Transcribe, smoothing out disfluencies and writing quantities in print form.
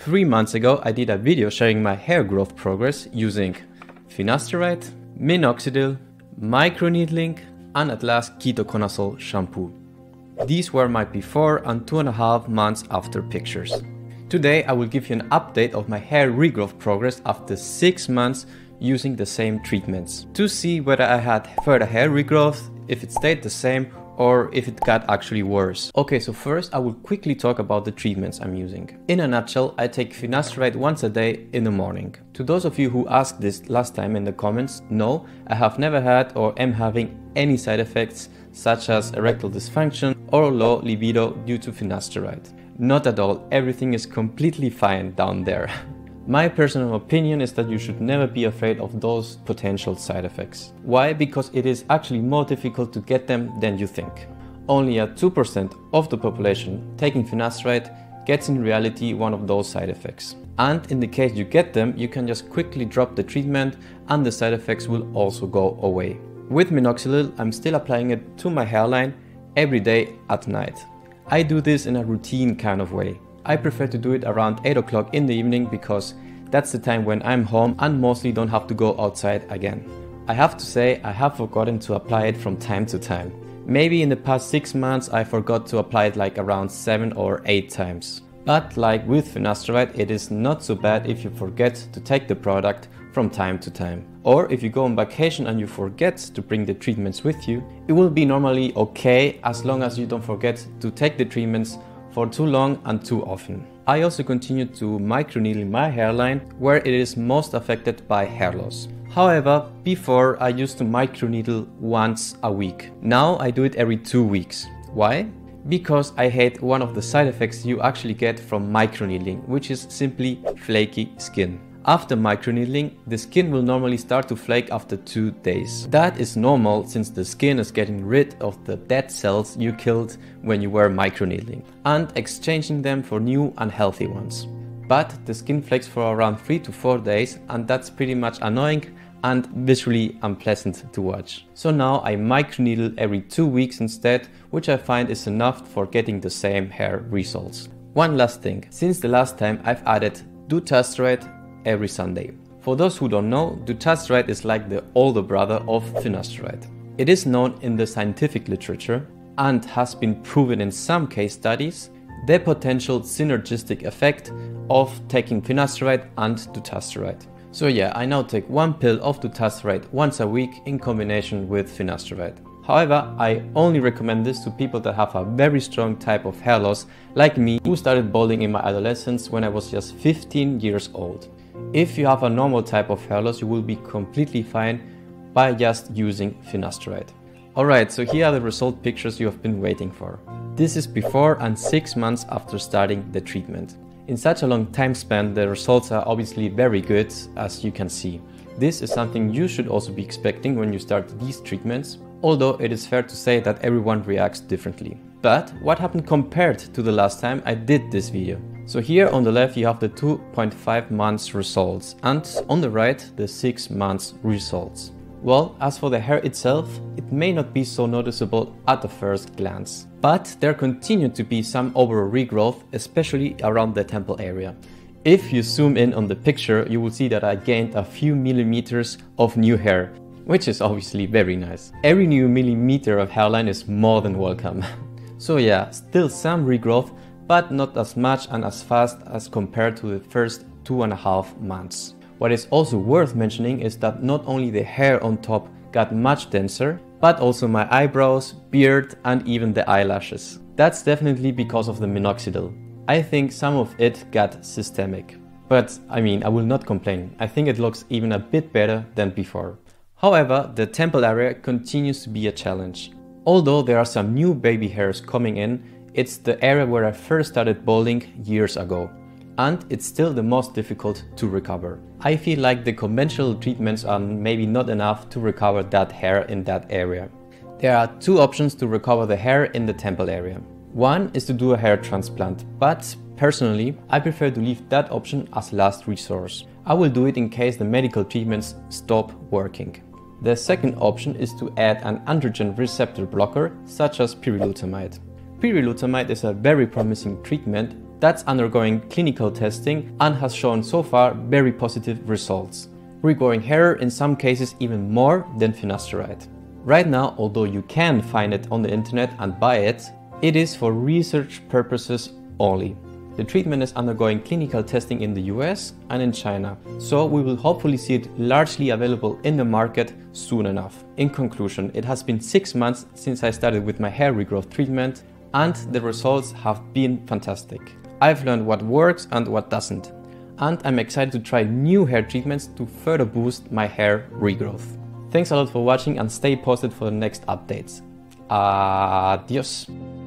3 months ago I did a video sharing my hair growth progress using finasteride, minoxidil, microneedling and at last ketoconazole shampoo. These were my before and 2.5 months after pictures. Today I will give you an update of my hair regrowth progress after 6 months using the same treatments to see whether I had further hair regrowth, if it stayed the same or if it got actually worse. Okay, so first I will quickly talk about the treatments I'm using. In a nutshell, I take finasteride once a day in the morning. To those of you who asked this last time in the comments, no, I have never had or am having any side effects such as erectile dysfunction or low libido due to finasteride. Not at all, everything is completely fine down there. My personal opinion is that you should never be afraid of those potential side effects. Why? Because it is actually more difficult to get them than you think. Only a 2% of the population taking finasteride gets in reality one of those side effects. And in the case you get them, you can just quickly drop the treatment and the side effects will also go away. With minoxidil, I'm still applying it to my hairline every day at night. I do this in a routine kind of way. I prefer to do it around 8 o'clock in the evening because that's the time when I'm home and mostly don't have to go outside again. I have to say I have forgotten to apply it from time to time. Maybe in the past 6 months I forgot to apply it like around 7 or 8 times. But like with finasteride, it is not so bad if you forget to take the product from time to time. Or if you go on vacation and you forget to bring the treatments with you, it will be normally okay as long as you don't forget to take the treatments for too long and too often. I also continue to microneedle my hairline where it is most affected by hair loss. However, before I used to microneedle once a week. Now I do it every 2 weeks. Why? Because I hate one of the side effects you actually get from microneedling, which is simply flaky skin. After microneedling, the skin will normally start to flake after 2 days. That is normal since the skin is getting rid of the dead cells you killed when you were microneedling and exchanging them for new and healthy ones. But the skin flakes for around 3 to 4 days and that's pretty much annoying and visually unpleasant to watch. So now I microneedle every 2 weeks instead, which I find is enough for getting the same hair results. One last thing, since the last time I've added Dutasteride every Sunday. For those who don't know, Dutasteride is like the older brother of finasteride. It is known in the scientific literature and has been proven in some case studies the potential synergistic effect of taking finasteride and Dutasteride. So yeah, I now take one pill of Dutasteride once a week in combination with finasteride. However, I only recommend this to people that have a very strong type of hair loss like me, who started balding in my adolescence when I was just 15 years old. If you have a normal type of hair loss, you will be completely fine by just using finasteride. Alright, so here are the result pictures you have been waiting for. This is before and 6 months after starting the treatment. In such a long time span, the results are obviously very good, as you can see. This is something you should also be expecting when you start these treatments, although it is fair to say that everyone reacts differently. But what happened compared to the last time I did this video? So here on the left you have the 2.5 months results and on the right the 6 months results. Well, as for the hair itself, it may not be so noticeable at the first glance. But there continued to be some overall regrowth, especially around the temple area. If you zoom in on the picture, you will see that I gained a few millimeters of new hair, which is obviously very nice. Every new millimeter of hairline is more than welcome. So yeah, still some regrowth, but not as much and as fast as compared to the first 2.5 months. What is also worth mentioning is that not only the hair on top got much denser, but also my eyebrows, beard and even the eyelashes. That's definitely because of the minoxidil. I think some of it got systemic. But I mean, I will not complain. I think it looks even a bit better than before. However, the temple area continues to be a challenge. Although there are some new baby hairs coming in, it's the area where I first started balding years ago, and it's still the most difficult to recover. I feel like the conventional treatments are maybe not enough to recover that hair in that area. There are 2 options to recover the hair in the temple area. One is to do a hair transplant, but personally, I prefer to leave that option as last resource. I will do it in case the medical treatments stop working. The second option is to add an androgen receptor blocker, such as Pyrilutamide. Pyrilutamide is a very promising treatment that's undergoing clinical testing and has shown so far very positive results, regrowing hair in some cases even more than finasteride. Right now, although you can find it on the internet and buy it, it is for research purposes only. The treatment is undergoing clinical testing in the US and in China, so we will hopefully see it largely available in the market soon enough. In conclusion, it has been 6 months since I started with my hair regrowth treatment and the results have been fantastic. I've learned what works and what doesn't, and I'm excited to try new hair treatments to further boost my hair regrowth. Thanks a lot for watching and stay posted for the next updates. Adios!